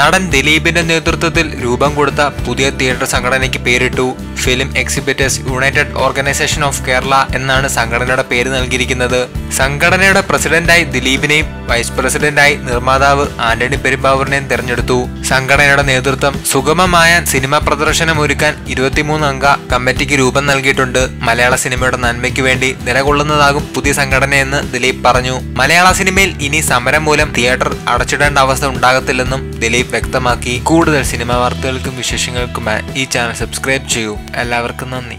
നടൻ ദിലീപിന്റെ നേതൃത്വത്തിൽ രൂപം കൊടുത്ത പുതിയ തിയേറ്റർ സംഘടനയ്ക്ക് പേരിട്ടു film exhibitors united organisation of Kerala എന്നാണ് സംഘടനയുടെ പേര് നൽകിയിരിക്കുന്നത്. സംഘടനയുടെ പ്രസിഡന്റായി ദിലീപിനെയും വൈസ് പ്രസിഡന്റായി നിർമ്മാതാവ് ആന്റണി പെരുമ്പാവൂരിനെയും തെരഞ്ഞെടുത്തു. സംഘടനയുടെ നേതൃത്വം സുഗമമായ സിനിമ പ്രദർശനം ഒരുക്കാൻ 23 അംഗ കമ്മിറ്റിക്ക് രൂപം നൽകിയിട്ടുണ്ട്. മലയാള സിനിമയുടെ നന്മയ്ക്ക് വേണ്ടി നിലകൊള്ളുന്നതാകും പുതിയ സംഘടനയെന്ന് ദിലീപ് പറഞ്ഞു. മലയാള സിനിമയിൽ ഇനി സമരം മൂലം തിയേറ്റർ അടച്ചിടേണ്ട അവസ്ഥ ഉണ്ടാകത്തില്ലെന്നും ദിലീപ് വ്യക്തമാക്കി. കൂടുതൽ സിനിമാ വാർത്തകൾക്കും വിശേഷങ്ങൾക്കുമായി ഈ ചാനൽ സബ്സ്ക്രൈബ് ചെയ്യൂ. എല്ലാവർക്കും നന്ദി.